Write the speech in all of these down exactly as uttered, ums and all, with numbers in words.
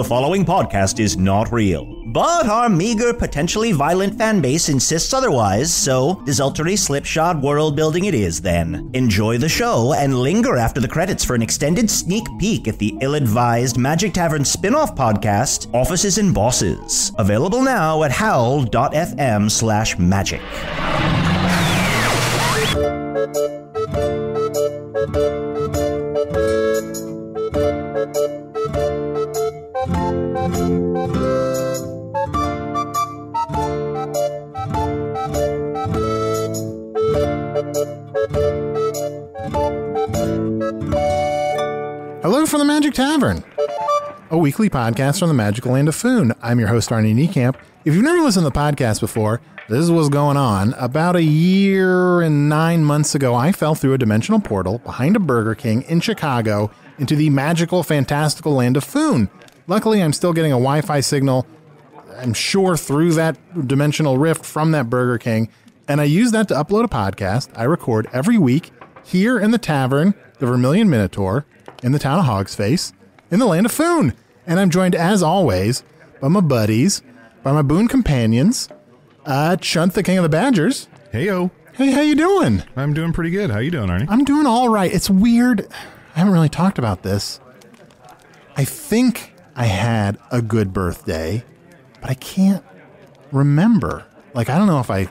The following podcast is not real, but our meager, potentially violent fanbase insists otherwise, so desultory, slipshod world-building it is then. Enjoy the show, and linger after the credits for an extended sneak peek at the ill-advised Magic Tavern spin-off podcast, Offices and Bosses, available now at howl.fm slash magic. Hello from the Magic Tavern, a weekly podcast from the magical land of Foon. I'm your host, Arnie Niekamp. If you've never listened to the podcast before, this is what's going on. About a year and nine months ago, I fell through a dimensional portal behind a Burger King in Chicago into the magical, fantastical land of Foon. Luckily, I'm still getting a Wi-Fi signal, I'm sure, through that dimensional rift from that Burger King, and I use that to upload a podcast I record every week here in the tavern, the Vermilion Minotaur, in the town of Hog's Face, in the land of Foon. And I'm joined, as always, by my buddies, by my boon companions, uh, Chunt, the King of the Badgers. Hey-o. Hey, how you doing? I'm doing pretty good. How you doing, Arnie? I'm doing all right. It's weird. I haven't really talked about this. I think I had a good birthday, but I can't remember. Like, I don't know if I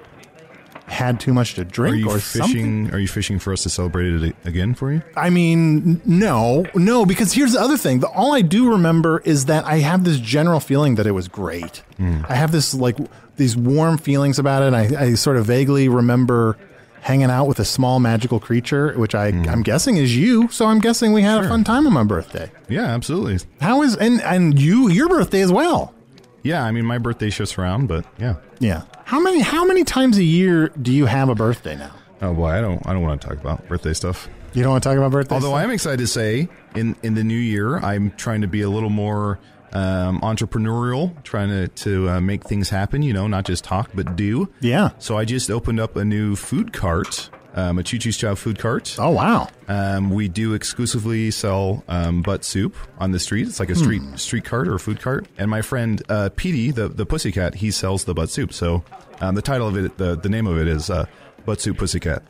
had too much to drink or fishing, something. Are you fishing for us to celebrate it again for you? I mean, no, no, because here's the other thing. The, all I do remember is that I have this general feeling that it was great. Mm. I have this, like, these warm feelings about it. I, I sort of vaguely remember hanging out with a small magical creature, which I, mm. I'm guessing is you. So I'm guessing we had sure. a fun time on my birthday. Yeah, absolutely. How is, and, and you, your birthday as well. Yeah, I mean, my birthday shifts around, but yeah. Yeah. How many how many times a year do you have a birthday now? Oh boy, I don't I don't want to talk about birthday stuff. You don't want to talk about birthday Although stuff? I'm excited to say in, in the new year, I'm trying to be a little more um, entrepreneurial, trying to, to uh, make things happen, you know, not just talk, but do. Yeah. So I just opened up a new food cart, um, a Choo Choo's Chow food cart. Oh, wow. Um, we do exclusively sell um, butt soup on the street. It's like a street hmm. street cart or a food cart. And my friend uh, Petey, the, the pussycat, he sells the butt soup. So um, the title of it, the, the name of it is uh, Butt Soup Pussycat.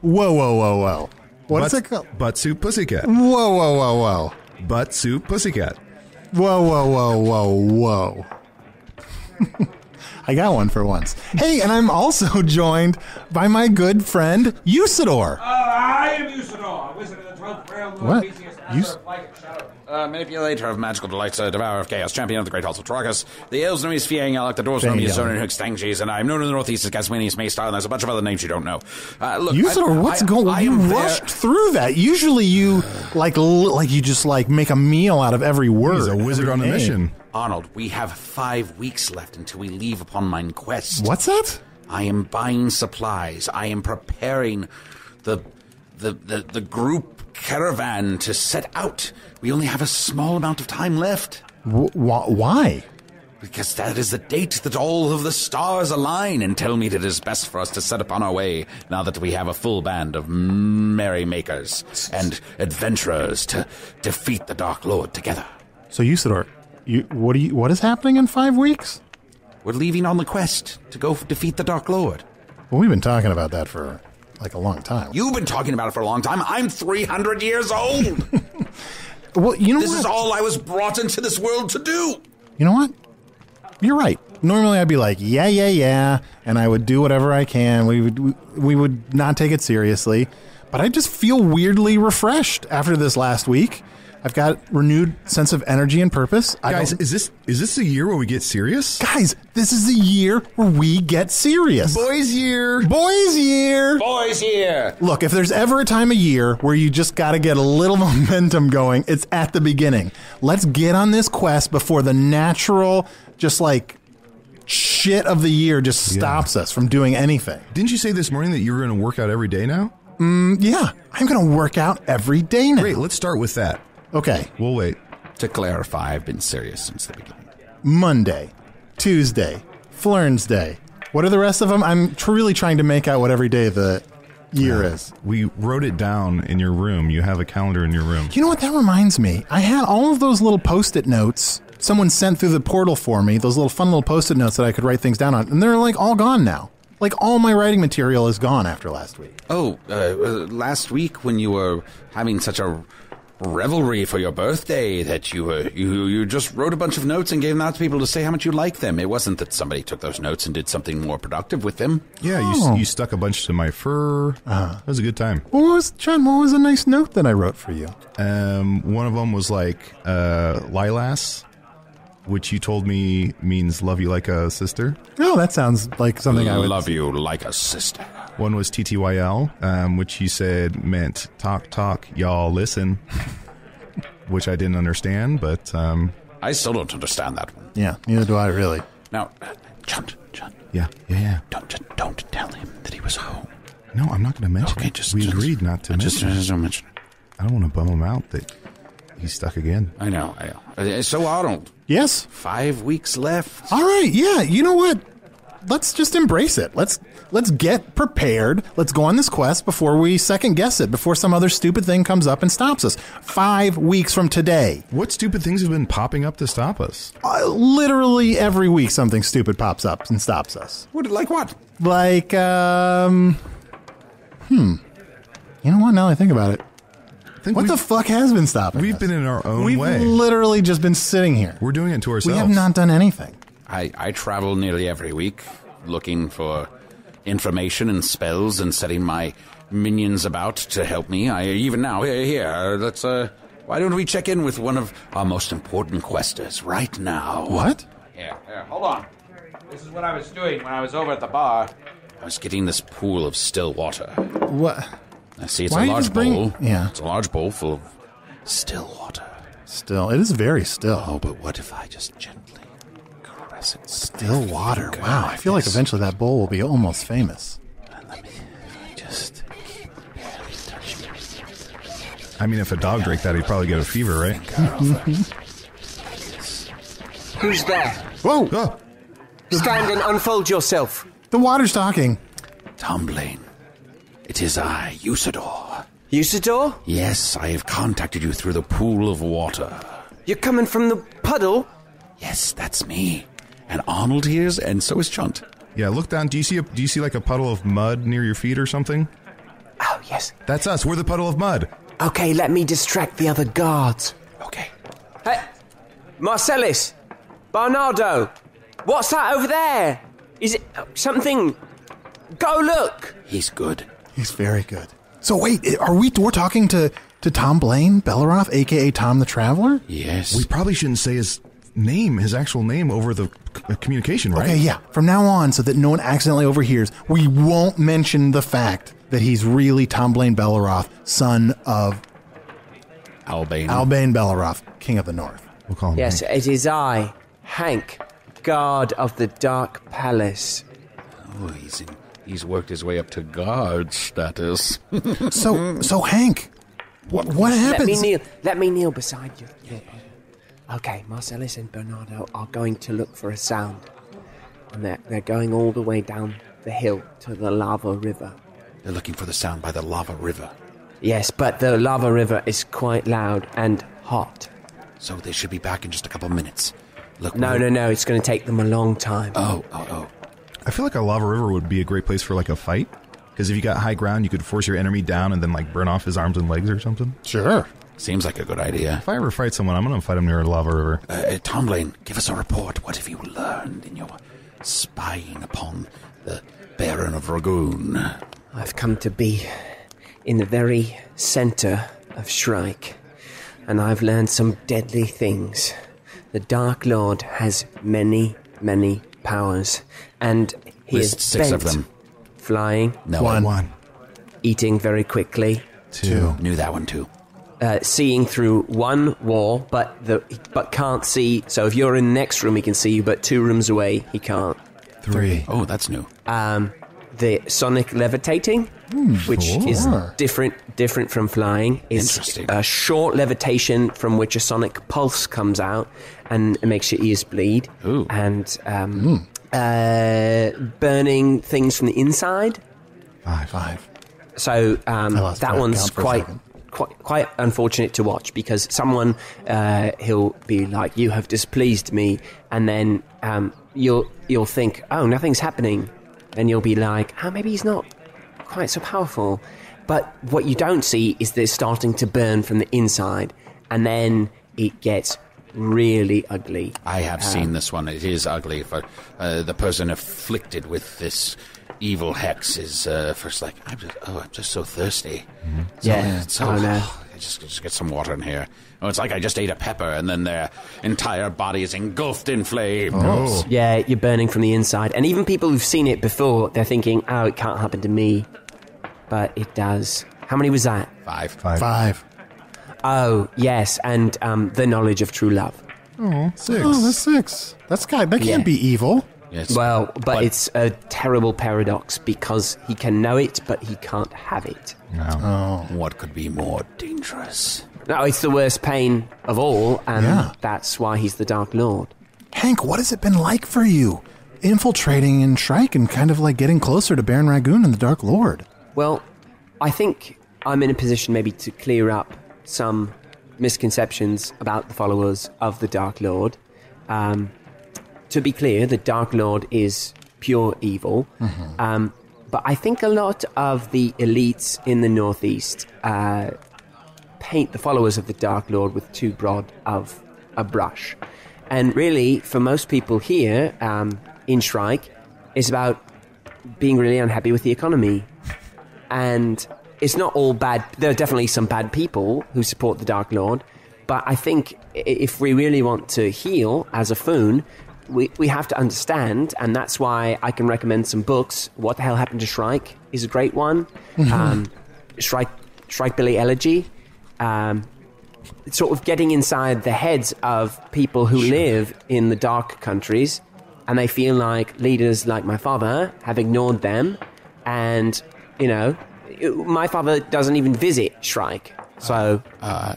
Whoa, whoa, whoa, whoa. What's it called? Butt Soup Pussycat. Whoa, whoa, whoa, whoa. Butt Soup Pussycat. Whoa, whoa, whoa, whoa, whoa. I got one for once. Hey, and I'm also joined by my good friend, Usidore. Uh, I am Usidore, wizard of the twelfth realm, Lord Theseus, master of light and shadow. Uh, manipulator of magical delights, uh, devourer of chaos, champion of the great halls of Torakus. The elves know me as Fiyangalak, the dwarves know me as Yuzonin, who extinguishes, and I'm known in the northeast as Gasmanius Maystile, and there's a bunch of other names you don't know. Uh, look, Usidore, I, what's going on? You rushed through that. Usually you, like, like you just, like, make a meal out of every word. He's a wizard on a mission. Arnold, we have five weeks left until we leave upon mine quest. What's that? I am buying supplies. I am preparing the the the, the group caravan to set out. We only have a small amount of time left. W wh why? Because that is the date that all of the stars align and tell me that it is best for us to set upon our way now that we have a full band of merrymakers and adventurers to defeat the Dark Lord together. So Usidore, You, what do you? What is happening in five weeks? We're leaving on the quest to go defeat the Dark Lord. Well, we've been talking about that for like a long time. You've been talking about it for a long time. I'm three hundred years old. Well, you know this what? is all I was brought into this world to do. You know what? You're right. Normally, I'd be like, yeah, yeah, yeah, and I would do whatever I can. We would, we, we would not take it seriously. But I just feel weirdly refreshed after this last week. I've got renewed sense of energy and purpose. Guys, is this is this the year where we get serious? Guys, this is the year where we get serious. Boys year. Boys year. Boys year. Look, if there's ever a time of year where you just got to get a little momentum going, it's at the beginning. Let's get on this quest before the natural, just like shit of the year just yeah. stops us from doing anything. Didn't you say this morning that you were going to work out every day now? Mm, yeah, I'm going to work out every day now. Great, let's start with that. Okay. We'll wait. To clarify, I've been serious since the beginning. Monday, Tuesday, Flern's Day. What are the rest of them? I'm truly trying to make out what every day the year uh, is. We wrote it down in your room. You have a calendar in your room. You know what? That reminds me. I had all of those little post-it notes someone sent through the portal for me, those little fun little post-it notes that I could write things down on, and they're like all gone now. Like all my writing material is gone after last week. Oh, uh, last week when you were having such a revelry for your birthday that you were you you just wrote a bunch of notes and gave them out to people to say how much you liked them. It wasn't that somebody took those notes and did something more productive with them. Yeah, oh. you you stuck a bunch to my fur. Uh, that was a good time. What was John? What was a nice note that I wrote for you? Um, one of them was like uh, lilas, which you told me means love you like a sister. Oh, that sounds like something I would... Love you like a sister. One was T T Y L, um, which you said meant talk, talk, y'all listen, which I didn't understand, but... Um, I still don't understand that one. Yeah, neither do I, really. Now, Chunt, Chunt. Yeah, yeah, yeah. Don't, don't tell him that he was home. No, I'm not going to mention okay, it. Just, we just, agreed not to I mention just, it. Just don't mention it. I don't want to bum him out that... He's stuck again. I know, I know. So Arnold. Yes? Five weeks left. All right, yeah. You know what? Let's just embrace it. Let's let's get prepared. Let's go on this quest before we second guess it, before some other stupid thing comes up and stops us. Five weeks from today. What stupid things have been popping up to stop us? Uh, literally every week something stupid pops up and stops us. What? Like what? Like, um... Hmm. You know what? Now that I think about it. What the fuck has been stopping We've us? Been in our own we've way. We've literally just been sitting here. We're doing it to ourselves. We have not done anything. I, I travel nearly every week looking for information and spells and setting my minions about to help me. I even now, here, here, let's, uh, why don't we check in with one of our most important questers right now? What? Here, here, hold on. This is what I was doing when I was over at the bar. I was getting this pool of still water. What? I see it's Why a large bowl. Bring, yeah. It's a large bowl full of still water. Still. It is very still. Oh, but what if I just gently caress it? Still water. Wow. I feel like eventually that bowl will be almost famous. Let me just... I mean, if a dog drank that, he'd probably get a fever, right? Who's there? Whoa! Oh. Stand and unfold yourself. The water's talking. Tomblain. It is I, Usidore. Usidore? Yes, I have contacted you through the pool of water. You're coming from the puddle? Yes, that's me. And Arnold here's, and so is Chunt. Yeah, look down. Do you see a, do you see like a puddle of mud near your feet or something? Oh, yes. That's us. We're the puddle of mud. Okay, let me distract the other guards. Okay. Hey, Marcellus, Barnardo, what's that over there? Is it something? Go look. He's good. He's very good. So wait, are we? We're talking to to Tomblain Belaroth, aka Tom the Traveler. Yes. We probably shouldn't say his name, his actual name, over the c communication, right? Okay, yeah. From now on, so that no one accidentally overhears, we won't mention the fact that he's really Tomblain Belaroth, son of Albane Albane Bellaroth, King of the North. We'll call him. Yes, Hank. It is I, Hank, guard of the Dark Palace. Oh, he's in. He's worked his way up to guard status. so, so Hank, what what happens? Let me kneel. Let me kneel beside you. Yeah. Okay, Marcellus and Bernardo are going to look for a sound, and they're they're going all the way down the hill to the lava river. They're looking for the sound by the lava river. Yes, but the lava river is quite loud and hot. So they should be back in just a couple minutes. Look. No, no, no. It's going to take them a long time. Oh, oh, oh. I feel like a lava river would be a great place for, like, a fight. Because if you got high ground, you could force your enemy down and then, like, burn off his arms and legs or something. Sure. Seems like a good idea. If I ever fight someone, I'm going to fight him near a lava river. Uh, uh, Tomblain, give us a report. What have you learned in your spying upon the Baron of Ragoon? I've come to be in the very center of Shrike. And I've learned some deadly things. The Dark Lord has many, many powers, and he List is six bent. Of them. Flying. No one. one. Eating very quickly. Two. Two. Knew that one too. Uh, seeing through one wall, but the but can't see. So if you're in the next room, he can see you, but two rooms away, he can't. Three. Oh, that's new. Um, the sonic levitating, mm, which sure. is different different from flying, is a short levitation from which a sonic pulse comes out and it makes your ears bleed. Ooh. And um, mm. uh, burning things from the inside. Five. Five. So um, that one's quite, quite quite unfortunate to watch, because someone, uh, he'll be like, you have displeased me, and then um, you'll, you'll think, oh, nothing's happening. Then you'll be like, oh, maybe he's not quite so powerful. But what you don't see is they're starting to burn from the inside, and then it gets really ugly. I have um, seen this one. It is ugly. For uh, the person afflicted with this evil hex is uh, first like, I'm just, oh, I'm just so thirsty. Mm-hmm. so, yeah, it's so, oh, no. I just, just get some water in here. Oh, it's like I just ate a pepper, and then their entire body is engulfed in flames. Oh. Yeah, you're burning from the inside, and even people who've seen it before, they're thinking, "Oh, it can't happen to me," but it does. How many was that? Five. Five. Five. Oh, yes, and um, the knowledge of true love. Oh, six. Oh, that's six. That's guy. That can't yeah. be evil. Yes. Well, but, but it's a terrible paradox, because he can know it, but he can't have it. No. Oh, what could be more dangerous? No, it's the worst pain of all, and yeah. that's why he's the Dark Lord. Hank, what has it been like for you? Infiltrating in Shrike and kind of like getting closer to Baron Ragoon and the Dark Lord. Well, I think I'm in a position maybe to clear up some misconceptions about the followers of the Dark Lord. Um, to be clear, the Dark Lord is pure evil, mm-hmm. um, but I think a lot of the elites in the Northeast uh, paint the followers of the Dark Lord with too broad of a brush. And really, for most people here um, in Shrike, it's about being really unhappy with the economy. And it's not all bad. There are definitely some bad people who support the Dark Lord, but I think if we really want to heal as a Foon, we, we have to understand, and that's why I can recommend some books. What the Hell Happened to Shrike is a great one. Mm-hmm. um, Shrike, Shrike Billy Elegy. Um, sort of getting inside the heads of people who sure. live in the dark countries, and they feel like leaders like my father have ignored them, and, you know, it, my father doesn't even visit Shrike, so... Uh, uh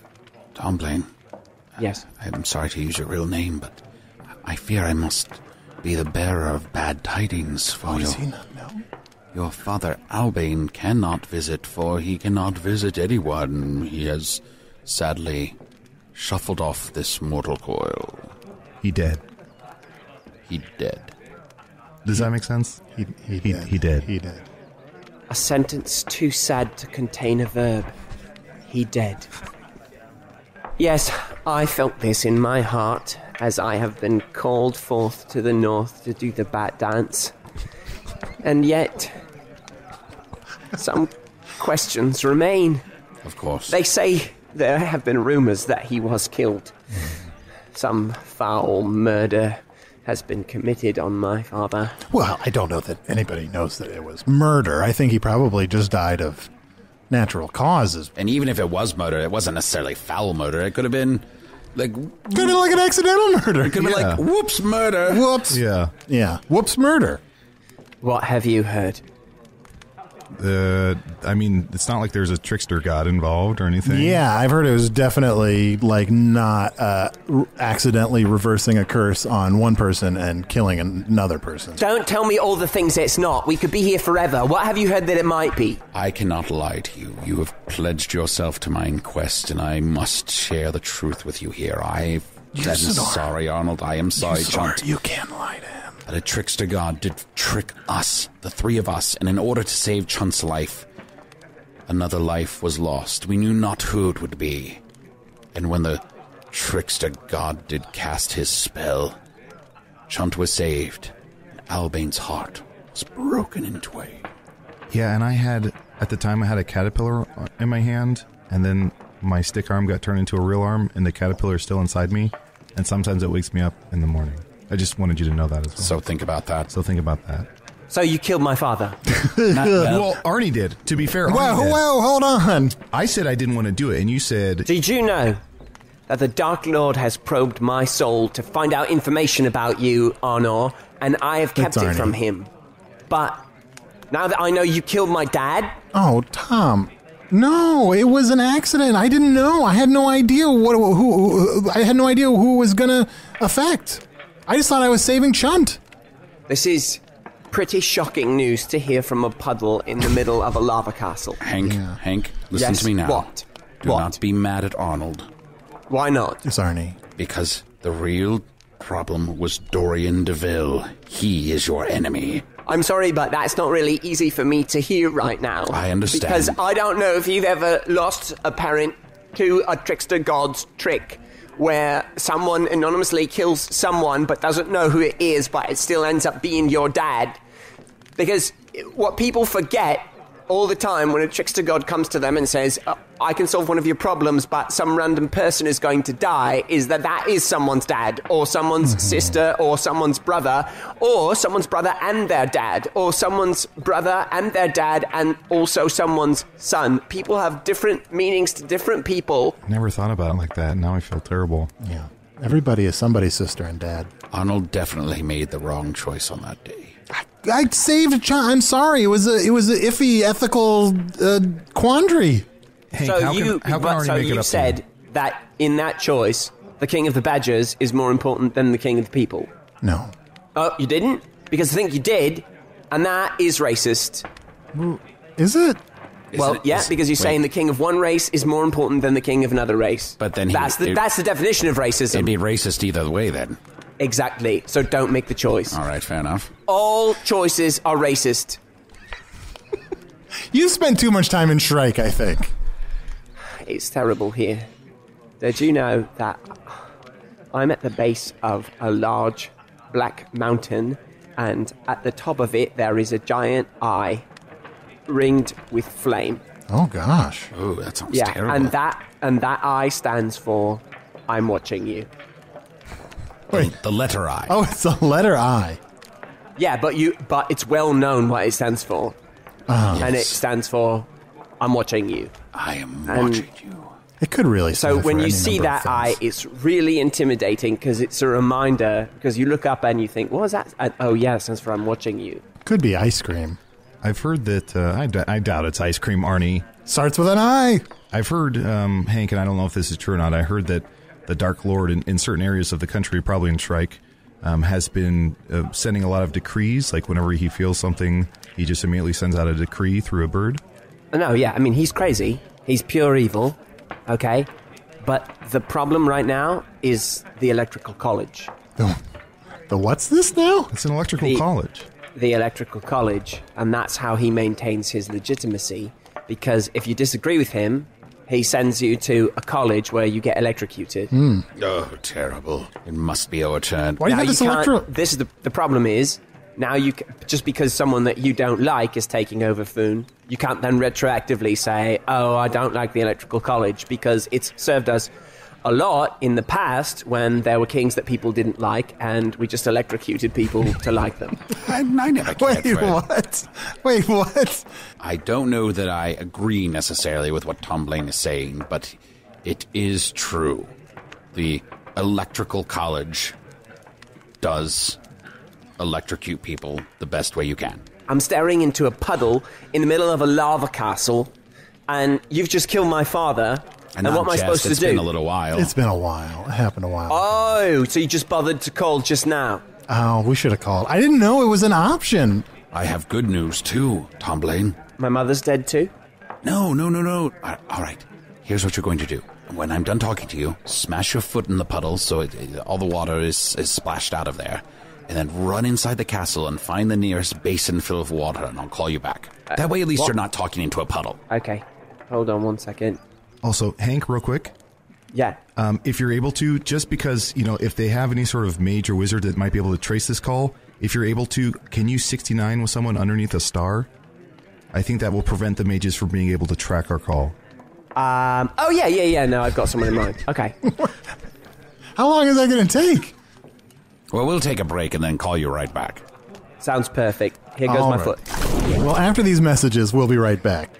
Tomblain. Yes? Uh, I'm sorry to use your real name, but I fear I must be the bearer of bad tidings for oh, you. Does he not know? Your father, Albane, cannot visit, for he cannot visit anyone. He has, sadly, shuffled off this mortal coil. He dead. He dead. Does he, that make sense? He, he, he, dead. he dead. He dead. A sentence too sad to contain a verb. He dead. Yes, I felt this in my heart, as I have been called forth to the north to do the bat dance. And yet... some questions remain. Of course. They say there have been rumors that he was killed. Some foul murder has been committed on my father. Well, I don't know that anybody knows that it was murder. I think he probably just died of natural causes. And even if it was murder, it wasn't necessarily foul murder. It could have been like... Could have been like an accidental murder. It could have yeah. been like, whoops, murder. Whoops. Yeah. Yeah. Whoops, murder. What have you heard? Uh, I mean, it's not like there's a trickster god involved or anything. Yeah, I've heard it was definitely, like, not uh, r accidentally reversing a curse on one person and killing another person. Don't tell me all the things it's not. We could be here forever. What have you heard that it might be? I cannot lie to you. You have pledged yourself to my inquest, and I must share the truth with you here. I am sorry, Arnold. I am sorry, Chunt. You can lie to him. That a trickster god did trick us, the three of us, and in order to save Chunt's life, another life was lost. We knew not who it would be. And when the trickster god did cast his spell, Chunt was saved, and Albane's heart was broken in twain. Yeah, and I had, at the time, I had a caterpillar in my hand, and then my stick arm got turned into a real arm, and the caterpillar is still inside me, and sometimes it wakes me up in the morning. I just wanted you to know that as well. So think about that. So think about that. So you killed my father. Well, Arnie did, to be fair. Arnie whoa, did. whoa, hold on. I said I didn't want to do it, and you said... Did you know that the Dark Lord has probed my soul to find out information about you, Arnor, and I have kept it from him? But now that I know you killed my dad... Oh, Tom... No, it was an accident. I didn't know. I had no idea what... Who, who, I had no idea who was going to affect... I just thought I was saving Chunt. This is pretty shocking news to hear from a puddle in the middle of a lava castle. Hank, yeah. Hank, listen yes, to me now. What? Do what? Not be mad at Arnold. Why not? It's Arnie. Because the real problem was Dorian Deville. He is your enemy. I'm sorry, but that's not really easy for me to hear right now. I understand. Because I don't know if you've ever lost a parent to a trickster god's trick, where someone anonymously kills someone but doesn't know who it is, but it still ends up being your dad. Because what people forget all the time when a trickster god comes to them and says, oh, I can solve one of your problems, but some random person is going to die, is that that is someone's dad, or someone's mm-hmm. sister, or someone's brother, or someone's brother and their dad, or someone's brother and their dad, and also someone's son. People have different meanings to different people. Never thought about it like that. Now I feel terrible. Yeah. Everybody is somebody's sister and dad. Arnold definitely made the wrong choice on that day. I, I saved Chunt. I'm sorry. It was a it was an iffy ethical uh, quandary. Hank, so how you, can, how can so make you it up said here? That in that choice, the king of the badgers is more important than the king of the people. No. Oh, you didn't? Because I think you did, and that is racist. Is it? Is well, it, yeah, is, because you're wait. saying the king of one race is more important than the king of another race. But then he, that's the it, that's the definition of racism. It'd be racist either way, then. Exactly. So don't make the choice. All right, fair enough. All choices are racist. You spent too much time in Shrike, I think. It's terrible here. Did you know that I'm at the base of a large black mountain, and at the top of it there is a giant eye ringed with flame? Oh, gosh. Oh, that sounds yeah, terrible. And that, and that eye stands for I'm watching you. Wait. The letter I. Oh, it's the letter I. Yeah, but you but it's well known what it stands for. Oh, and yes. It stands for I'm watching you. I am and watching you. It could really So when you see that I, it's really intimidating because it's a reminder, because you look up and you think, what was that? And, oh, yeah, it stands for I'm watching you. Could be ice cream. I've heard that, uh, I, d I doubt it's ice cream, Arnie. Starts with an I. I've heard, um, Hank, and I don't know if this is true or not, I heard that the Dark Lord in, in certain areas of the country, probably in Shrike, um, has been uh, sending a lot of decrees. Like whenever he feels something, he just immediately sends out a decree through a bird. No, yeah, I mean, he's crazy. He's pure evil, okay? But the problem right now is the Electrical College. The, the what's this now? It's an Electrical the, College. The Electrical College, and that's how he maintains his legitimacy, because if you disagree with him, he sends you to a college where you get electrocuted. Mm. Oh, terrible. It must be overturned. Why do you have this electro... This is the, the problem is, now you can, just because someone that you don't like is taking over Foon, you can't then retroactively say, oh, I don't like the Electrical College, because it's served us a lot in the past when there were kings that people didn't like, and we just electrocuted people to like them. I, I never Wait, Fred. what? Wait, what? I don't know that I agree necessarily with what Tomblain is saying, but it is true. The Electrical College does electrocute people the best way you can. I'm staring into a puddle in the middle of a lava castle, and you've just killed my father. And, and what am I supposed to do? It's been a little while. It's been a while. It happened a while. Oh, so you just bothered to call just now. Oh, we should have called. I didn't know it was an option. I have good news, too, Tomblain. My mother's dead, too? No, no, no, no. All right. Here's what you're going to do. When I'm done talking to you, smash your foot in the puddle so it, it, all the water is, is splashed out of there. And then run inside the castle and find the nearest basin full of water, and I'll call you back. Uh, that way, at least what? You're not talking into a puddle. Okay. Hold on one second. Also, Hank, real quick. Yeah. Um, if you're able to, just because, you know, if they have any sort of mage or wizard that might be able to trace this call, if you're able to, can you sixty-nine with someone underneath a star? I think that will prevent the mages from being able to track our call. Um. Oh, yeah, yeah, yeah. No, I've got someone in mind. Okay. How long is that going to take? Well, we'll take a break and then call you right back. Sounds perfect. Here goes All my right. foot. Yeah. Well, after these messages, we'll be right back.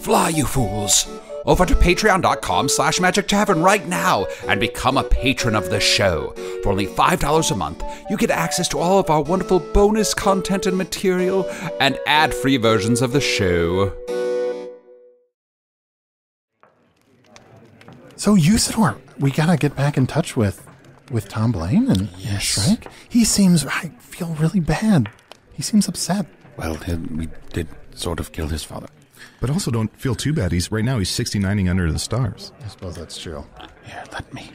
Fly, you fools! Over to patreon.com slash magic tavern right now and become a patron of the show. For only five dollars a month, you get access to all of our wonderful bonus content and material and ad-free versions of the show. So, Usidore, we gotta get back in touch with with Tomblain and yes. Shrike? He seems, I feel really bad. He seems upset. Well, we did sort of kill his father. But also don't feel too bad. He's right now, he's sixty-nining under the stars. I suppose that's true. Here, let me.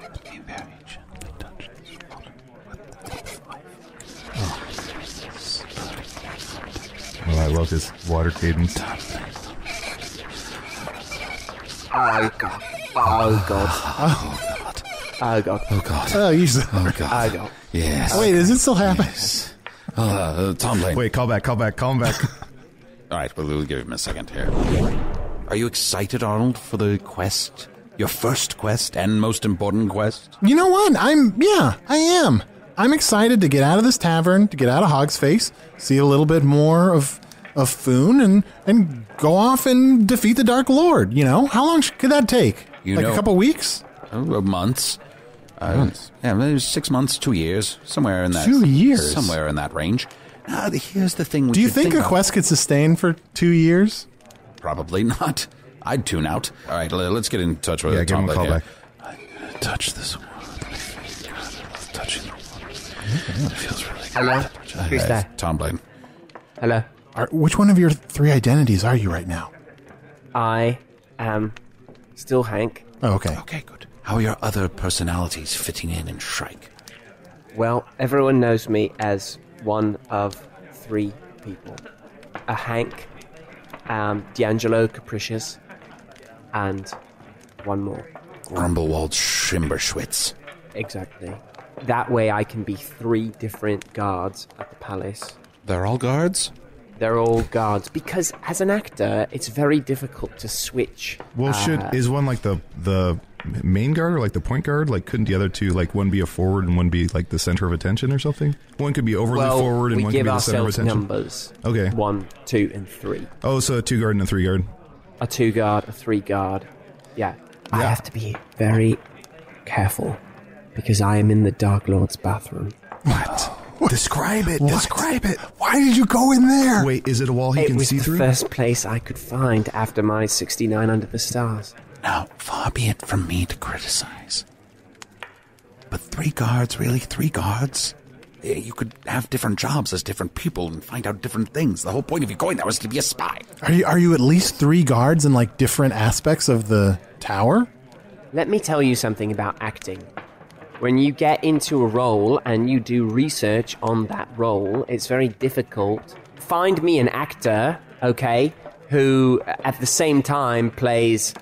Let me very gently touch this water with the life. Well, I love his water cadence. Oh, God. Oh, God. Oh, God. Oh, God. Oh, God. Oh, Jesus. Oh, God. Oh, God. Yes. Wait, is it still happening? Yes. Uh, uh, Tomblain. Wait, call back, call back, call him back. All right, well, we'll give him a second here. Are you excited, Arnold, for the quest? Your first quest and most important quest? You know what? I'm, yeah, I am. I'm excited to get out of this tavern, to get out of Hog's Face, see a little bit more of, of Foon, and, and go off and defeat the Dark Lord, you know? How long could that take? You like know, a couple weeks? Uh, months. Uh, months. Yeah, maybe six months, two years, somewhere in that. Two years? Somewhere in that range. Now, here's the thing. Do you think, think a quest could sustain for two years? Probably not. I'd tune out. All right, let's get in touch with yeah, Tom. Give him a call back. I'm gonna touch this one. Touching the water. It feels really good. Hello? Who's that? Tomblain. Hello? Are, which one of your three identities are you right now? I am still Hank. Oh, okay. Okay, good. How are your other personalities fitting in in Shrike? Well, everyone knows me as... one of three people. A Hank, um, D'Angelo Capricious, and one more. Grumblewald Schimberschwitz. Exactly. That way I can be three different guards at the palace. They're all guards? They're all guards. Because as an actor, it's very difficult to switch. Well, uh, should is one like the the main guard or like the point guard? Like, couldn't the other two, like one be a forward and one be like the center of attention or something? One could be overly well, forward and one could be the center of attention. Numbers. Okay. One, two, and three. Oh, so a two guard and a three guard. A two guard, a three guard. Yeah. yeah. I have to be very careful because I am in the Dark Lord's bathroom. What? What? Describe it. What? Describe it. Why did you go in there? Wait, is it a wall he it can see through? It was the first place I could find after my sixty-nine under the stars. Now, far be it from me to criticize. But three guards, really? Three guards? You could have different jobs as different people and find out different things. The whole point of you going there was to be a spy. Are you, are you at least three guards in, like, different aspects of the tower? Let me tell you something about acting. When you get into a role and you do research on that role, it's very difficult. Find me an actor, okay, who at the same time plays...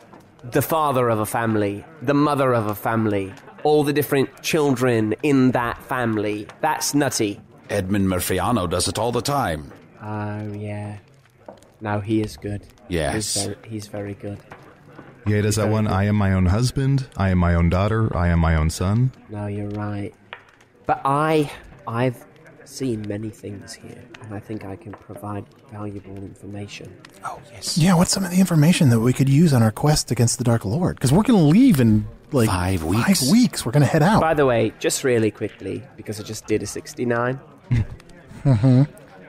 the father of a family, the mother of a family, all the different children in that family. That's nutty. Edmund Murfiano does it all the time. Oh, uh, yeah. No, he is good. Yes. He's very, he's very good. Yeah, he does that one, good. I am my own husband, I am my own daughter, I am my own son. No, you're right. But I, I've seen many things here, and I think I can provide valuable information. Oh, yes. Yeah, what's some of the information that we could use on our quest against the Dark Lord? Because we're going to leave in, like, five weeks. Five weeks. We're going to head out. By the way, just really quickly, because I just did a sixty-nine. Mm-hmm.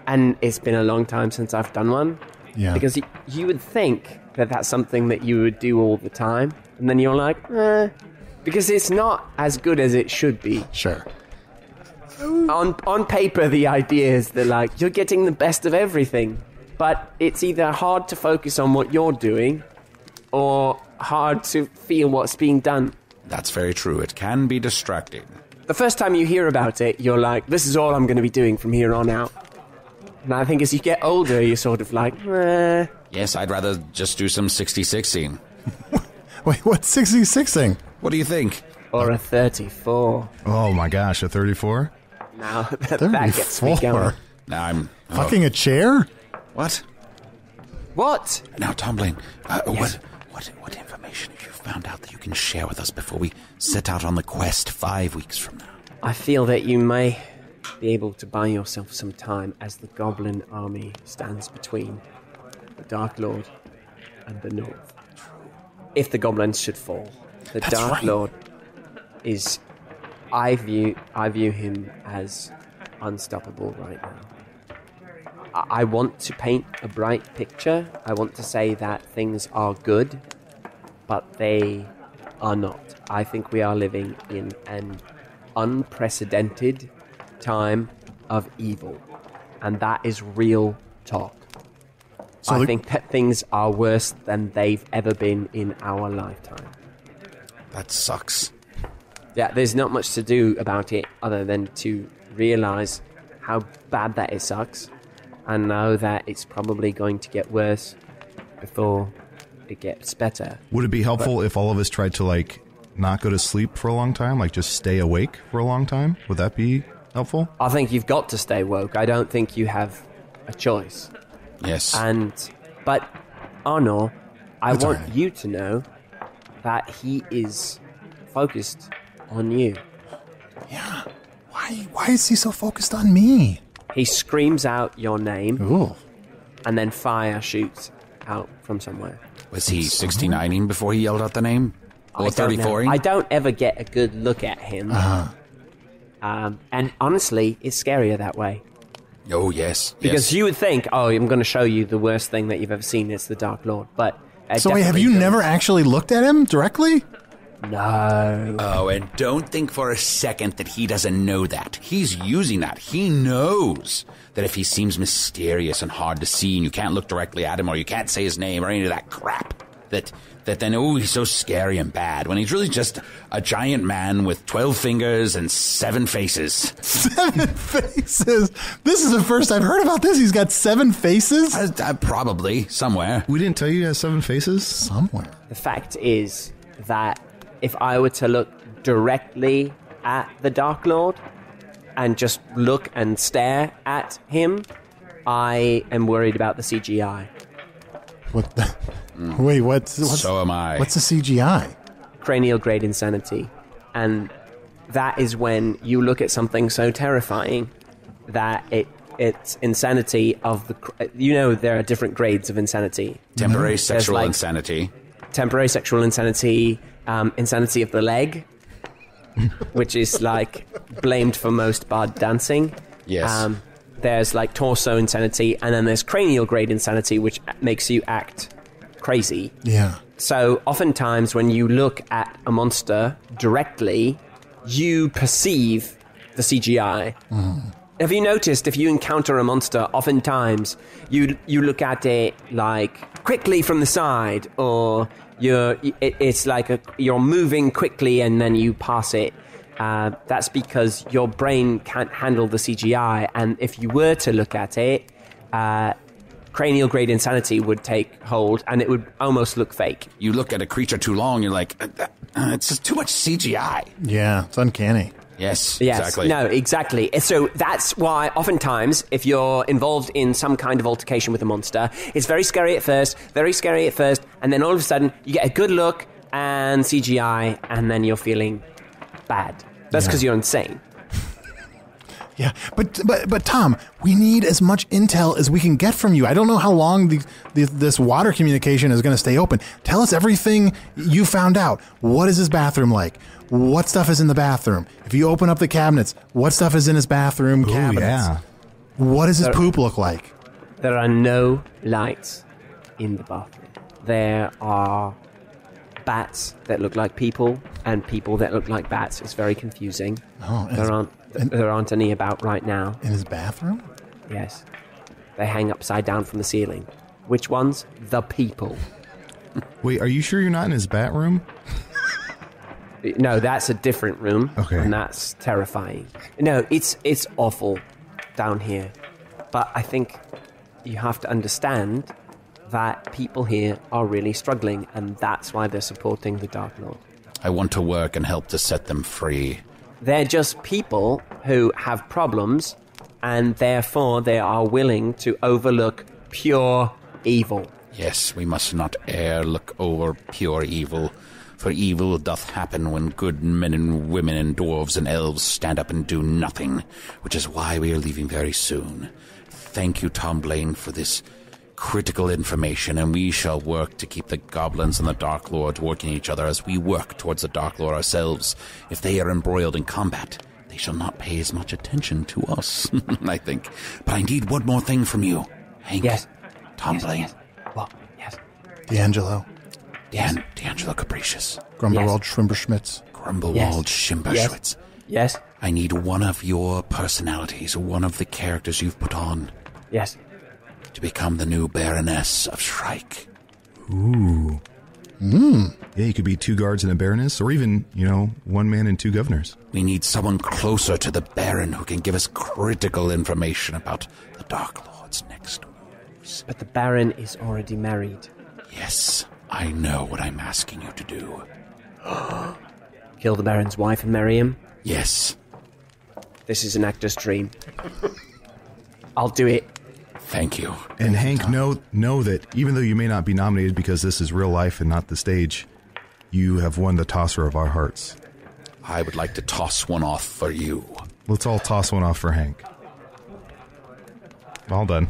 And it's been a long time since I've done one. Yeah. Because you, you would think that that's something that you would do all the time, and then you're like, eh. Because it's not as good as it should be. Sure. On on paper, the idea is that, like, you're getting the best of everything, but it's either hard to focus on what you're doing or hard to feel what's being done. That's very true. It can be distracting. The first time you hear about it, you're like, this is all I'm going to be doing from here on out. And I think as you get older, you're sort of like, eh. Yes, I'd rather just do some sixty-sixing. Wait, what's sixty-sixing? What do you think? Or a thirty-four. Oh, my gosh, a thirty-four? No, that, that gets me going. Now I'm... Oh. Fucking a chair? What? What? Now, Tomblain, uh, yes. what, what what information have you found out that you can share with us before we set out on the quest five weeks from now? I feel that you may be able to buy yourself some time as the Goblin army stands between the Dark Lord and the North. If the Goblins should fall, the That's Dark right. Lord is... I view I view him as unstoppable right now. I want to paint a bright picture. I want to say that things are good, but they are not. I think we are living in an unprecedented time of evil, and that is real talk. So I the, think that things are worse than they've ever been in our lifetime. That sucks. Yeah, there's not much to do about it other than to realize how bad that it sucks and know that it's probably going to get worse before it gets better. Would it be helpful but, if all of us tried to, like, not go to sleep for a long time? Like, just stay awake for a long time? Would that be helpful? I think you've got to stay woke. I don't think you have a choice. Yes. And, but, Arno, I That's want right. you to know that he is focused on you. Yeah. Why, why is he so focused on me? He screams out your name. Ooh. And then fire shoots out from somewhere. Was he sixty-nining before he yelled out the name? Or thirty-four-ing? I don't ever get a good look at him. Uh-huh. Um, and honestly, it's scarier that way. Oh, yes. Because yes. you would think, oh, I'm going to show you the worst thing that you've ever seen. It's the Dark Lord. But So wait, have you does. never actually looked at him directly? No. Oh, and don't think for a second that he doesn't know that. He's using that. He knows that if he seems mysterious and hard to see and you can't look directly at him or you can't say his name or any of that crap, that that then, oh, he's so scary and bad, when he's really just a giant man with twelve fingers and seven faces. Seven faces? This is the first I've heard about this. He's got seven faces? Uh, uh, probably, somewhere. We didn't tell you he has seven faces? Somewhere. The fact is that if I were to look directly at the Dark Lord and just look and stare at him, I am worried about the C G I. What the... Mm. Wait, what's, what's... So am I. What's the C G I? Cranial grade insanity. And that is when you look at something so terrifying that it it's insanity of the... You know there are different grades of insanity. Temporary mm-hmm. sexual like insanity. Temporary sexual insanity... Um, insanity of the leg, which is like blamed for most bad dancing. Yes. Um, there's like torso insanity, and then there's cranial grade insanity, which makes you act crazy. Yeah. So oftentimes when you look at a monster directly, you perceive the C G I. Mm. Have you noticed if you encounter a monster, oftentimes you you look at it like quickly from the side, or you're it, it's like a, you're moving quickly and then you pass it. Uh, that's because your brain can't handle the C G I, and if you were to look at it, uh, cranial grade insanity would take hold, and it would almost look fake. You look at a creature too long, you're like, uh, uh, it's just too much C G I. Yeah, it's uncanny. Yes, yes, exactly. No, exactly. So that's why oftentimes if you're involved in some kind of altercation with a monster, it's very scary at first, very scary at first, and then all of a sudden you get a good look and C G I, and then you're feeling bad. That's because yeah. you're insane. Yeah, but, but but Tom, we need as much intel as we can get from you. I don't know how long the, the, this water communication is going to stay open. Tell us everything you found out. What is his bathroom like? What stuff is in the bathroom? If you open up the cabinets, what stuff is in his bathroom Ooh, cabinets? Yeah. What does his there, poop look like? There are no lights in the bathroom. There are bats that look like people and people that look like bats. It's very confusing. Oh, there aren't and, there aren't any about right now. In his bathroom? Yes. They hang upside down from the ceiling. Which ones? The people. Wait, are you sure you're not in his bathroom? No, that's a different room, okay. And that's terrifying. No, it's it's awful down here. But I think you have to understand that people here are really struggling, and that's why they're supporting the Dark Lord. I want to work and help to set them free. They're just people who have problems, and therefore they are willing to overlook pure evil. Yes, we must not e'er look over pure evil. For evil doth happen when good men and women and dwarves and elves stand up and do nothing, which is why we are leaving very soon. Thank you, Tomblain, for this critical information, and we shall work to keep the goblins and the Dark Lord working each other as we work towards the Dark Lord ourselves. If they are embroiled in combat, they shall not pay as much attention to us, I think. But I need one more thing from you, Hank. Yes. Tomblain. Yes, yes. Well, yes. D'Angelo. Dan, Dan, Angela Capricious. Grumblewald yes. Schwimberschmitz. Grumblewald Schimberschwitz. Yes. yes. I need one of your personalities, one of the characters you've put on. Yes. To become the new Baroness of Shrike. Ooh. Mm. Yeah, you could be two guards and a baroness, or even, you know, one man and two governors. We need someone closer to the Baron who can give us critical information about the Dark Lord's next moves. But the Baron is already married. Yes, I know what I'm asking you to do. Kill the Baron's wife and marry him? Yes. This is an actor's dream. I'll do it. Thank you. And Hank, know, know that even though you may not be nominated because this is real life and not the stage, you have won the tosser of our hearts. I would like to toss one off for you. Let's all toss one off for Hank. All done.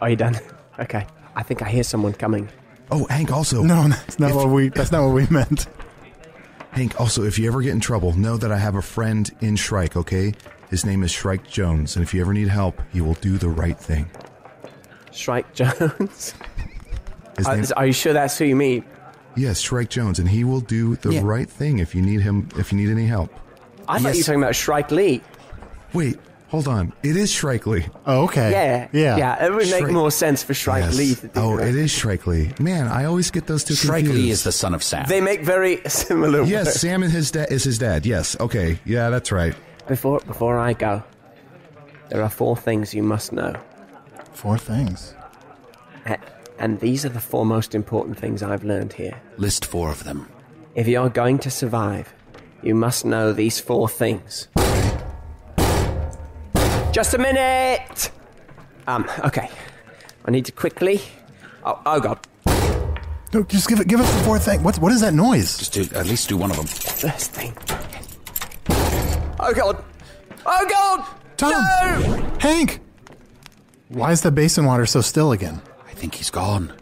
Are you done? Okay. I think I hear someone coming. Oh, Hank, also. No, that's not, if, what, we, that's not what we meant. Hank, also, if you ever get in trouble, know that I have a friend in Shrike, okay? His name is Shrike Jones, and if you ever need help, he will do the right thing. Shrike Jones. Are, name, are you sure that's who you mean? Yes, Shrike Jones, and he will do the yeah. right thing if you need him. If you need any help. I yes. thought you were talking about Shrike Lee. Wait, hold on. It is Shrike Lee. Oh, okay. Yeah, yeah, yeah. It would Shrike, make more sense for Shrike yes. Lee. Oh, right. It is Shrike Lee. Man, I always get those two Shrike confused. Lee is the son of Sam. They make very similar. Yes, words. Sam and his dad is his dad. Yes. Okay. Yeah, that's right. Before before I go, there are four things you must know. Four things. Uh, and these are the four most important things I've learned here. List four of them. If you're going to survive, you must know these four things. Just a minute! Um, okay. I need to quickly... Oh, oh God. No, just give it. Give us the four things. What, what is that noise? Just do, at least do one of them. First thing. Oh, God. Oh, God! Tom! No! Hank! Why is the basin water so still again? I think he's gone.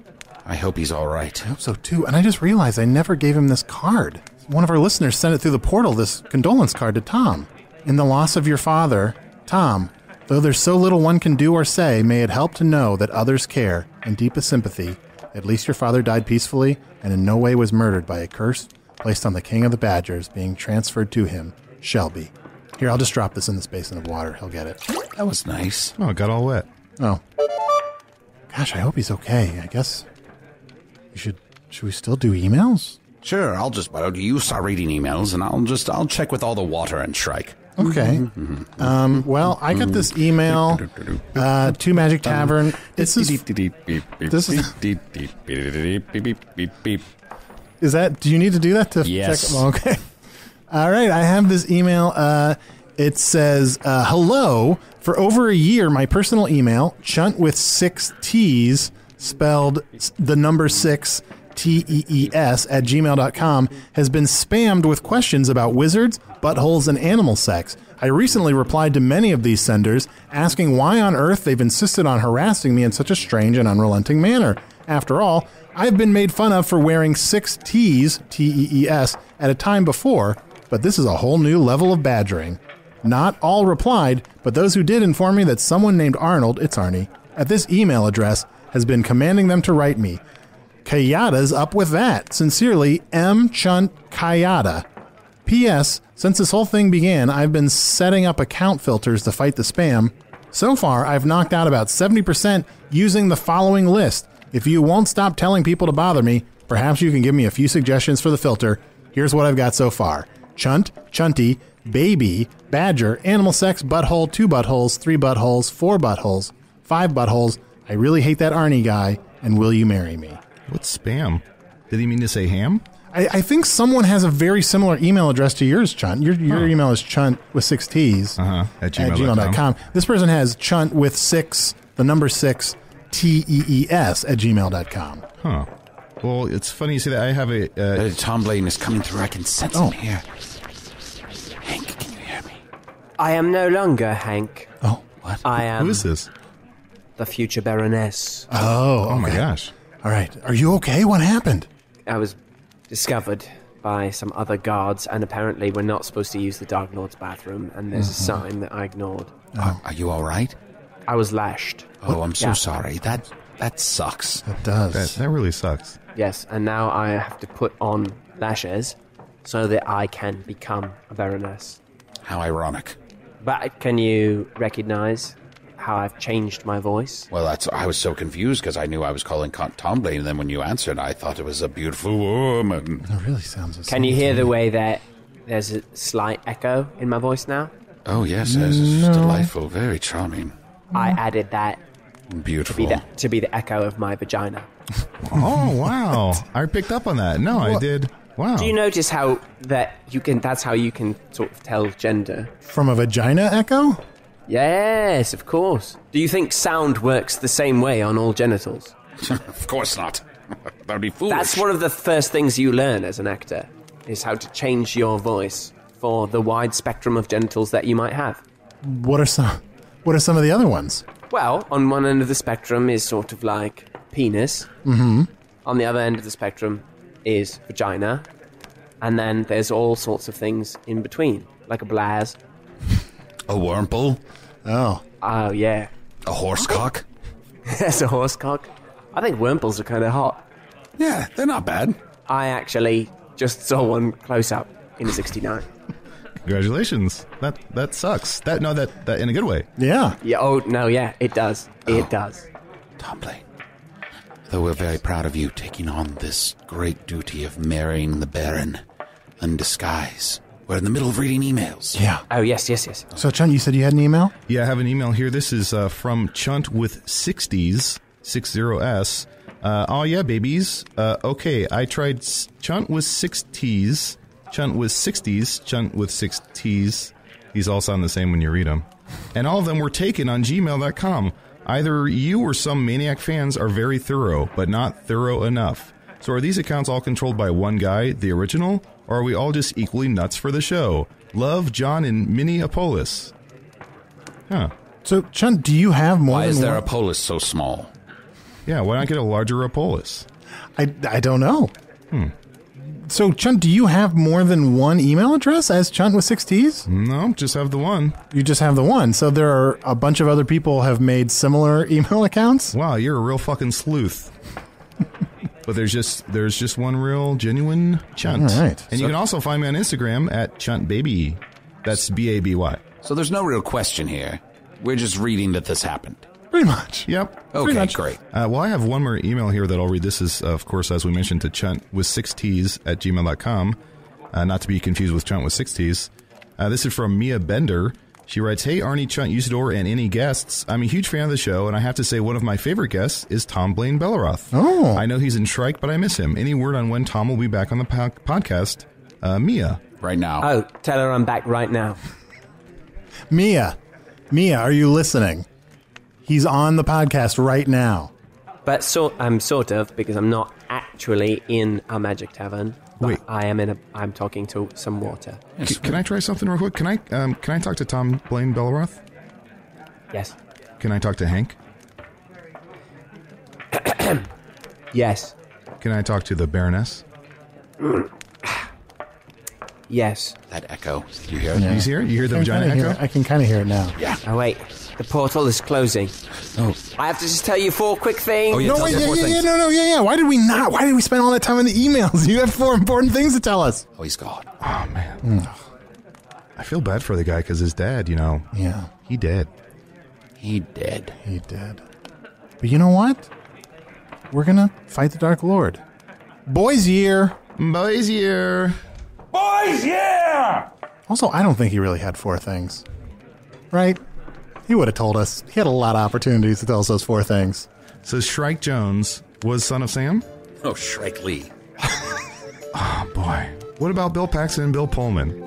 I hope he's all right. I hope so, too. And I just realized I never gave him this card. One of our listeners sent it through the portal, this condolence card to Tom. In the loss of your father, Tom, though there's so little one can do or say, may it help to know that others care and deepest sympathy. At least your father died peacefully and in no way was murdered by a curse placed on the King of the Badgers being transferred to him, Shelby. Here, I'll just drop this in this basin of water. He'll get it. That was nice. Oh, it got all wet. Oh. Gosh, I hope he's okay. I guess we should should we still do emails? Sure, I'll just you start reading emails and I'll just I'll check with all the water and Shrike. Okay. Mm-hmm. Um well, I got this email uh to Magic Tavern. This is This is Is that do you need to do that to yes. check? Well, okay. All right, I have this email uh It says, uh, hello, for over a year, my personal email, Chunt with six T's, spelled the number six, T E E S, at gmail dot com, has been spammed with questions about wizards, buttholes, and animal sex. I recently replied to many of these senders, asking why on earth they've insisted on harassing me in such a strange and unrelenting manner. After all, I've been made fun of for wearing six T's, T E E S, at a time before, but this is a whole new level of badgering. Not all replied, but those who did informed me that someone named Arnold, it's Arnie, at this email address has been commanding them to write me. Kayada's up with that. Sincerely, M. Chunt Kayada. P S. Since this whole thing began, I've been setting up account filters to fight the spam. So far, I've knocked out about seventy percent using the following list. If you won't stop telling people to bother me, perhaps you can give me a few suggestions for the filter. Here's what I've got so far. Chunt, Chunty, Baby, Badger, Animal Sex, Butthole, Two Buttholes, Three Buttholes, Four Buttholes, Five Buttholes, I Really Hate That Arnie Guy, and Will You Marry Me? What's spam? Did he mean to say ham? I, I think someone has a very similar email address to yours, Chunt. Your, your huh. email is chunt with six T's uh-huh. at gmail dot com. This person has chunt with six, the number six, T E E S at gmail dot com. Huh. Well, it's funny you say that. I have a... Uh, uh, Tomblain is coming through. I can sense oh. him here. Hank, can you hear me? I am no longer Hank. Oh, what? I am... Who is this? The future Baroness. Oh, okay. Oh my gosh. All right. Are you okay? What happened? I was discovered by some other guards, and apparently we're not supposed to use the Dark Lord's bathroom, and there's mm-hmm. a sign that I ignored. Oh. Are you all right? I was lashed. Oh, what? I'm so yeah. sorry. That... That sucks. That does. That, that really sucks. Yes, and now I have to put on lashes so that I can become a Baroness. How ironic. But can you recognize how I've changed my voice? Well, that's, I was so confused because I knew I was calling Count Tomblain, and then when you answered, I thought it was a beautiful woman. That really sounds... Can sounds you hear the way that there's a slight echo in my voice now? Oh, yes, no. It's delightful, very charming. I added that. Beautiful. To be, the, to be the echo of my vagina. Oh, wow. I picked up on that. No, what? I did. Wow. Do you notice how that you can, that's how you can sort of tell gender? From a vagina echo? Yes, of course. Do you think sound works the same way on all genitals? Of course not. That would be foolish. That's one of the first things you learn as an actor, is how to change your voice for the wide spectrum of genitals that you might have. What are some, what are some of the other ones? Well, on one end of the spectrum is sort of like penis. Mm-hmm. On the other end of the spectrum is vagina. And then there's all sorts of things in between, like a blaz. A wormple. Oh. Oh, yeah. A horsecock. Yes, a horsecock. I think wormples are kind of hot. Yeah, they're not bad. I actually just saw one close up in a sixty-nine. Congratulations. That that sucks. That no, that, that in a good way. Yeah. Yeah. Oh no. Yeah. It does. It oh. does. Tomblain, though we're very proud of you taking on this great duty of marrying the Baron in disguise. We're in the middle of reading emails. Yeah. Oh yes, yes, yes. So Chunt, you said you had an email? Yeah, I have an email here. This is uh, from Chunt with sixties six zero s. Uh, oh yeah, babies. Uh, okay, I tried s- Chunt with six T's. Chunt with sixties, Chunt with six T's. These all sound the same when you read them. And all of them were taken on gmail dot com. Either you or some maniac fans are very thorough, but not thorough enough. So are these accounts all controlled by one guy, the original, or are we all just equally nuts for the show? Love, John in Minneapolis. Huh. So, Chunt, do you have more? Why than is there one? A polis so small? Yeah, why not get a larger Apolis? I, I don't know. Hmm. So, Chunt, do you have more than one email address as Chunt with six T's? No, just have the one. You just have the one. So there are a bunch of other people have made similar email accounts? Wow, you're a real fucking sleuth. But there's just there's just one real, genuine Chunt. All right. And so, you can also find me on Instagram at ChuntBaby. That's B A B Y. So there's no real question here. We're just reading that this happened. Pretty much. Yep. Okay, much. Great. Uh, well, I have one more email here that I'll read. This is, uh, of course, as we mentioned, to Chunt with six T's at gmail dot com. Uh, not to be confused with Chunt with six T's. Uh, this is from Mia Bender. She writes, "Hey, Arnie, Chunt, Usidore, and any guests. I'm a huge fan of the show, and I have to say one of my favorite guests is Tomblain Belaroth. Oh. I know he's in Shrike, but I miss him. Any word on when Tom will be back on the po- podcast? Uh, Mia. Right now. Oh, tell her I'm back right now. Mia. Mia, are you listening? He's on the podcast right now. But so, um, sort of, because I'm not actually in a magic tavern. But wait. I am in a, I'm talking to some water. C- can I try something real quick? Can I um, can I talk to Tomblain Belaroth? Yes. Can I talk to Hank? Yes. Can I talk to the Baroness? Yes. That echo. You hear it? Yeah. You hear it? You hear the vagina echo? I can kind of hear it now. Yeah. Oh, wait. The portal is closing. Oh. I have to just tell you four quick things. Oh, yeah, no, wait, yeah, yeah, yeah, no, no, yeah, yeah. Why did we not? Why did we spend all that time on the emails? You have four important things to tell us. Oh, he's gone. Oh, man. Mm. I feel bad for the guy because his dad, you know. Yeah. He dead. He dead. He dead. But you know what? We're going to fight the Dark Lord. Boys year. Boys year. Boys, yeah! Also, I don't think he really had four things. Right? He would have told us. He had a lot of opportunities to tell us those four things. So Shrike Jones was son of Sam? Oh, Shrike Lee. Oh, boy. What about Bill Paxton and Bill Pullman?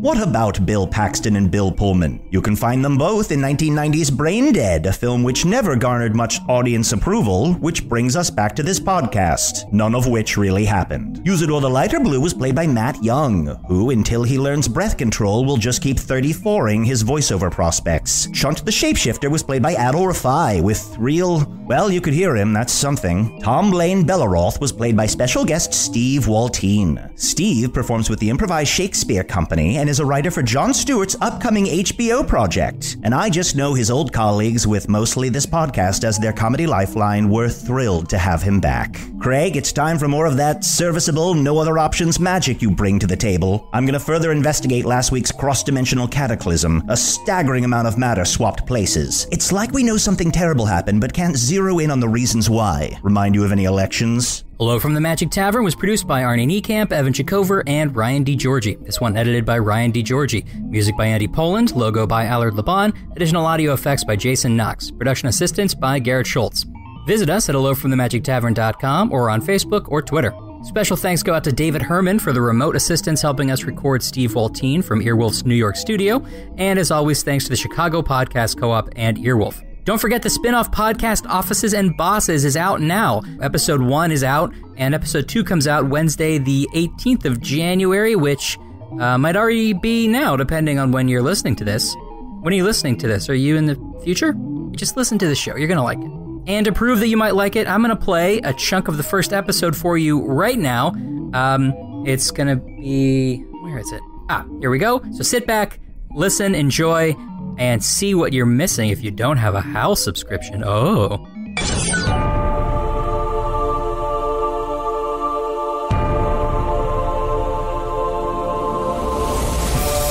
What about Bill Paxton and Bill Pullman? You can find them both in nineteen ninety's Brain Dead, a film which never garnered much audience approval, which brings us back to this podcast, none of which really happened. Usidore the Lighter Blue was played by Matt Young, who, until he learns breath control, will just keep thirty-four-ing his voiceover prospects. Chunt the Shapeshifter was played by Adal Rifai, with real, well, you could hear him, that's something. Tomblain Belaroth was played by special guest Steve Waltien. Steve performs with the Improvised Shakespeare Company and is a writer for Jon Stewart's upcoming H B O project, and I just know his old colleagues with mostly this podcast as their comedy lifeline were thrilled to have him back. Craig, it's time for more of that serviceable, no other options magic you bring to the table. I'm gonna further investigate last week's cross-dimensional cataclysm, a staggering amount of matter swapped places. It's like we know something terrible happened, but can't zero in on the reasons why. Remind you of any elections? Hello from the Magic Tavern was produced by Arnie Niekamp, Evan Chikover, and Ryan DiGiorgi. This one edited by Ryan DiGiorgi. Music by Andy Poland, logo by Allard Laban, additional audio effects by Jason Knox, production assistance by Garrett Schultz. Visit us at hello from the magic tavern dot com or on Facebook or Twitter. Special thanks go out to David Herman for the remote assistance helping us record Steve Waltien from Earwolf's New York studio, and as always thanks to the Chicago Podcast Co-op and Earwolf. Don't forget the spin-off podcast Offices and Bosses is out now. Episode one is out, and episode two comes out Wednesday the eighteenth of January, which uh, might already be now, depending on when you're listening to this. When are you listening to this? Are you in the future? Just listen to the show. You're going to like it. And to prove that you might like it, I'm going to play a chunk of the first episode for you right now. Um, it's going to be... Where is it? Ah, here we go. So sit back, listen, enjoy, and see what you're missing if you don't have a Howl subscription. Oh.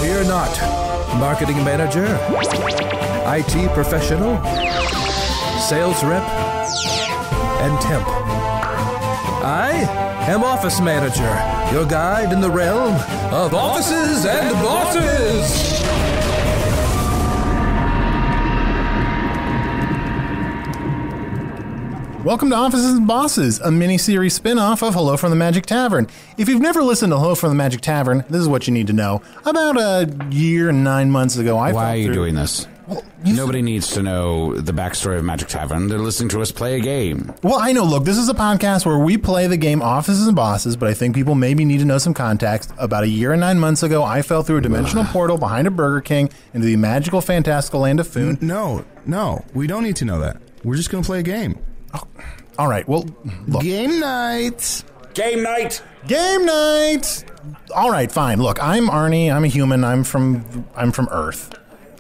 Fear not, marketing manager, I T professional, sales rep, and temp. I am office manager, your guide in the realm of offices and bosses. Welcome to Offices and Bosses, a mini-series spin-off of Hello from the Magic Tavern. If you've never listened to Hello from the Magic Tavern, this is what you need to know. About a year and nine months ago, I... Why are you doing this? Well, nobody needs to know the backstory of Magic Tavern. They're listening to us play a game. Well, I know. Look, this is a podcast where we play the game Offices and Bosses, but I think people maybe need to know some context. About a year and nine months ago, I fell through a dimensional portal behind a Burger King into the magical, fantastical land of Foon. No, no, we don't need to know that. We're just going to play a game. Oh, all right, well, look. Game night. Game night. Game night. All right, fine. Look, I'm Arnie. I'm a human. I'm from I'm from Earth.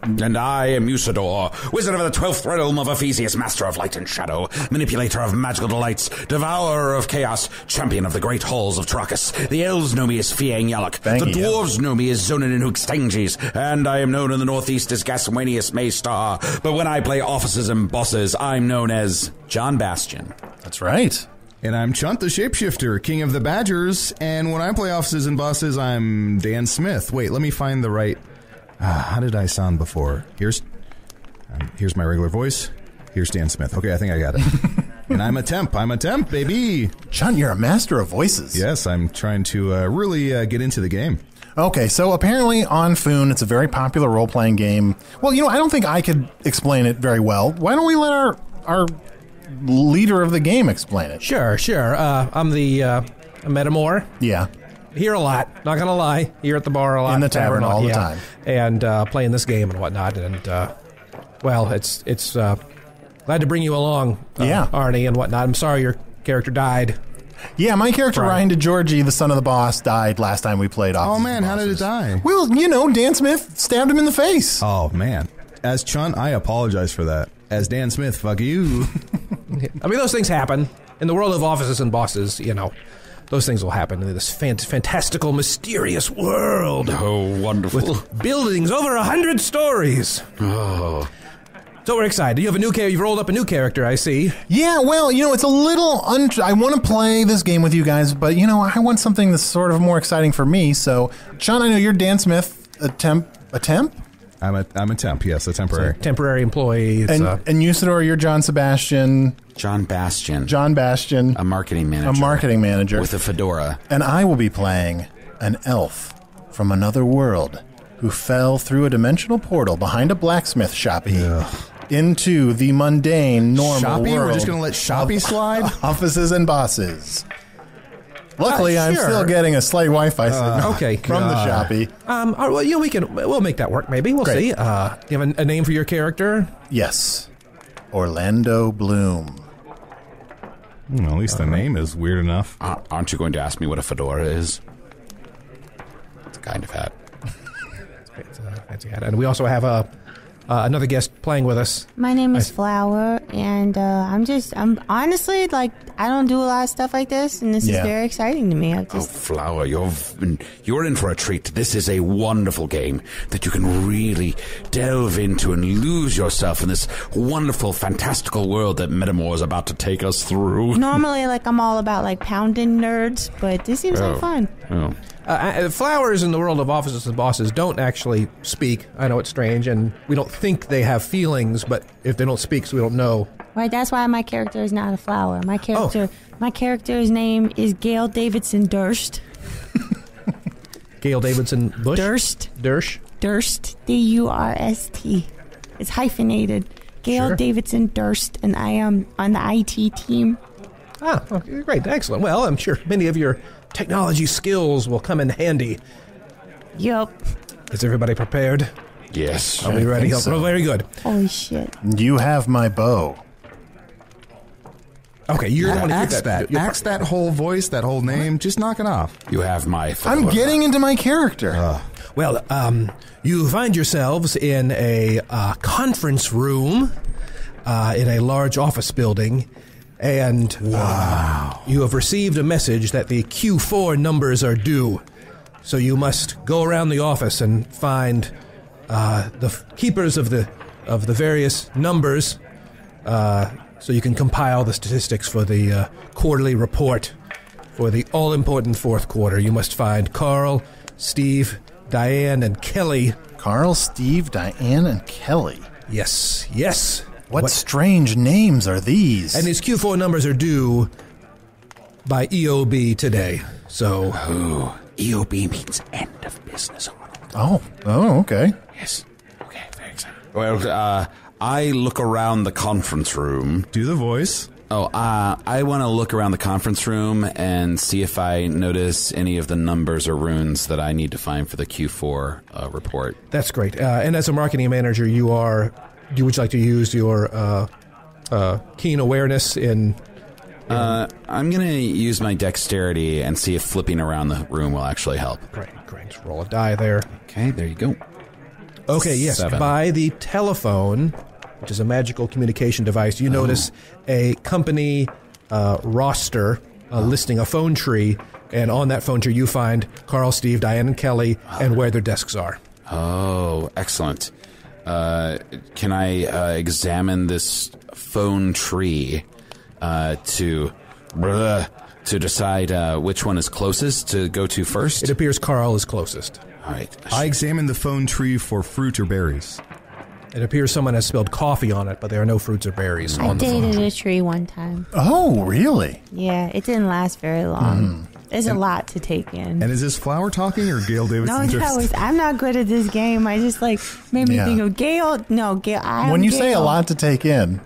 And I am Usidore, wizard of the twelfth realm of Ephesius, master of light and shadow, manipulator of magical delights, devourer of chaos, champion of the great halls of Torakus. The elves know me as Fiyangalak. The dwarves know me as Yuzonin and Extanges, and I am known in the northeast as Gasmanius Maystile. But when I play Offices and Bosses, I'm known as John Bastion. That's right. And I'm Chunt the Shapeshifter, king of the badgers, and when I play Offices and Bosses, I'm Dan Smith. Wait, let me find the right... Uh, how did I sound before? Here's um, here's my regular voice. Here's Dan Smith. Okay, I think I got it. And I'm a temp. I'm a temp, baby. John, you're a master of voices. Yes, I'm trying to uh, really uh, get into the game. Okay, so apparently on Foon, it's a very popular role-playing game. Well, you know, I don't think I could explain it very well. Why don't we let our our leader of the game explain it? Sure, sure. Uh, I'm the uh, Metamore. Yeah. Here a lot, not gonna lie. Here at the bar a lot, in the tavern, tavern all yeah. the time, and uh, playing this game and whatnot. And uh, well, it's it's uh, glad to bring you along, uh, yeah, Arnie and whatnot. I'm sorry your character died. Yeah, my character Brian. Ryan DiGiorgi, the son of the boss, died last time we played. Offices oh man, and how did it die? Well, you know, Dan Smith stabbed him in the face. Oh man, as Chunt, I apologize for that. As Dan Smith, fuck you. I mean, those things happen in the world of Offices and Bosses, you know. Those things will happen in this fant fantastical, mysterious world. Oh, wonderful. With buildings over a hundred stories. Oh. So we're excited. You have a new character. You've rolled up a new character, I see. Yeah, well, you know, it's a little... Un I want to play this game with you guys, but, you know, I want something that's sort of more exciting for me. So, John, I know you're Dan Smith, a temp... A temp? I'm a, I'm a temp, yes, a temporary. So temporary employee. And, a, and Usidore, you're John Sebastian. John Bastion. John Bastion. A marketing manager. A marketing manager. With a fedora. And I will be playing an elf from another world who fell through a dimensional portal behind a blacksmith shoppy Ugh. into the mundane, normal shoppy? world. We're just going to let shoppy slide? Offices and Bosses. Luckily, uh, sure. I'm still getting a slight Wi-Fi signal uh, okay, from God. the shoppy. Um, right, well, you know, we can we'll make that work. Maybe we'll Great. see. Uh, do you have a, a name for your character? Yes, Orlando Bloom. Hmm, at least uh, the name is weird enough. Uh, aren't you going to ask me what a fedora is? It's a kind of hat. it's a fancy hat, and we also have a. Uh, another guest playing with us. My name is I, Flower, and uh, I'm just, I'm honestly, like, I don't do a lot of stuff like this, and this yeah. is very exciting to me. I just, oh, Flower, you're, you're in for a treat. This is a wonderful game that you can really delve into and lose yourself in this wonderful, fantastical world that Metamore is about to take us through. Normally, like, I'm all about, like, pounding nerds, but this seems oh. like fun. Oh. Uh, flowers in the world of Offices and Bosses don't actually speak. I know it's strange, and we don't think they have feelings, but if they don't speak, so we don't know. Right, that's why my character is not a flower. My character, oh. my character's name is Gail Davidson Durst. Gail Davidson Bush? Durst. Durst. Durst. D U R S T. It's hyphenated. Gail sure. Davidson Durst, and I am on the I T team. Ah, okay, great, excellent. Well, I'm sure many of your technology skills will come in handy. Yep. Is everybody prepared? Yes. Are we ready? So. Oh, very good. Holy shit. You have my bow. Okay, you're going to axe that. Axe that whole voice, that whole name. Just knock it off. You have my... I'm getting into my character. Uh, well, um, you find yourselves in a uh, conference room uh, in a large office building. And wow. um, you have received a message that the Q four numbers are due. So you must go around the office and find uh, the f keepers of the of the various numbers uh, so you can compile the statistics for the uh, quarterly report for the all-important fourth quarter. You must find Carl, Steve, Diane, and Kelly. Carl, Steve, Diane, and Kelly. Yes, yes. What, what strange names are these? And his Q four numbers are due by E O B today. So oh, E O B means end of business. Oh, oh, okay. Yes. Okay, very exciting. Well, uh, I look around the conference room. Do the voice. Oh, uh, I want to look around the conference room and see if I notice any of the numbers or runes that I need to find for the Q four uh, report. That's great. Uh, and as a marketing manager, you are... Do would you like to use your uh, uh, keen awareness in? in uh, I'm going to use my dexterity and see if flipping around the room will actually help. Great, great. Just roll a die there. Okay, there you go. Okay, yes. Seven. By the telephone, which is a magical communication device, you oh. notice a company uh, roster uh, oh. listing a phone tree, and on that phone tree you find Carl, Steve, Diane, and Kelly, oh. and where their desks are. Oh, excellent. Uh, can I uh, examine this phone tree uh, to bleh, to decide uh, which one is closest to go to first? It appears Carl is closest. All right. I examined the phone tree for fruit or berries. It appears someone has spelled coffee on it, but there are no fruits or berries I on the phone tree. I dated a tree one time. Oh, really? Yeah, it didn't last very long. Mm. There's and, a lot to take in. And is this Flower talking or Gail Davidson? No, no, it's, I'm not good at this game. I just, like, made me yeah. think of Gail. No, Gail, I'm When you Gail. say a lot to take in.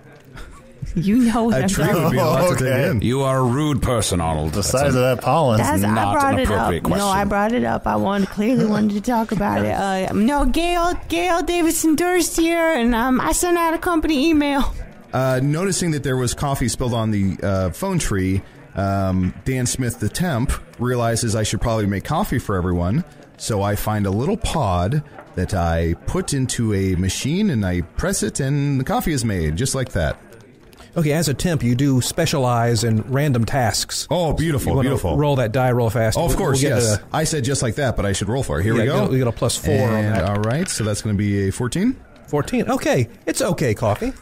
You know what I'm talking about. A tree would be a lot okay. to take in. You are a rude person, Arnold. The size of that pollen is not an appropriate question. No, I brought it up. I wanted, clearly wanted to talk about it. Uh, no, Gail, Gail Davidson Durst here, and um, I sent out a company email. Uh, noticing that there was coffee spilled on the uh, phone tree, Um, Dan Smith, the temp, realizes I should probably make coffee for everyone, so I find a little pod that I put into a machine and I press it and the coffee is made, just like that. Okay, as a temp, you do specialize in random tasks. Oh, beautiful, so beautiful. Roll that die, roll fast. Oh, of course, we'll yes. A, I said just like that, but I should roll for it. Here yeah, we go. We got a plus four and on that. All right, so that's going to be a fourteen? fourteen, okay. It's okay, coffee.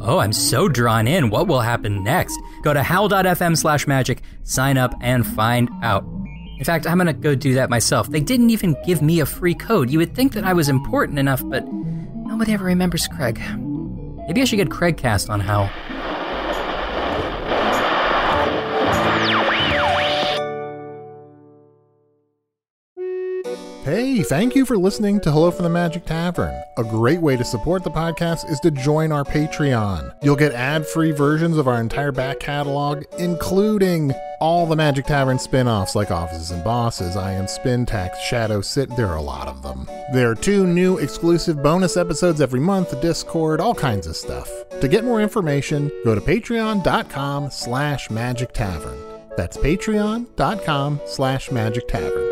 Oh, I'm so drawn in. What will happen next? Go to howl dot f m slash magic, sign up, and find out. In fact, I'm gonna go do that myself. They didn't even give me a free code. You would think that I was important enough, but nobody ever remembers Craig. Maybe I should get Craigcast on Howl. Hey, thank you for listening to Hello from the Magic Tavern. A great way to support the podcast is to join our Patreon. You'll get ad-free versions of our entire back catalog, including all the Magic Tavern spin-offs like Offices and Bosses, I Am Spintax, Shadow Sit, there are a lot of them. There are two new exclusive bonus episodes every month, Discord, all kinds of stuff. To get more information, go to patreon dot com slash magic tavern. That's patreon dot com slash magic tavern.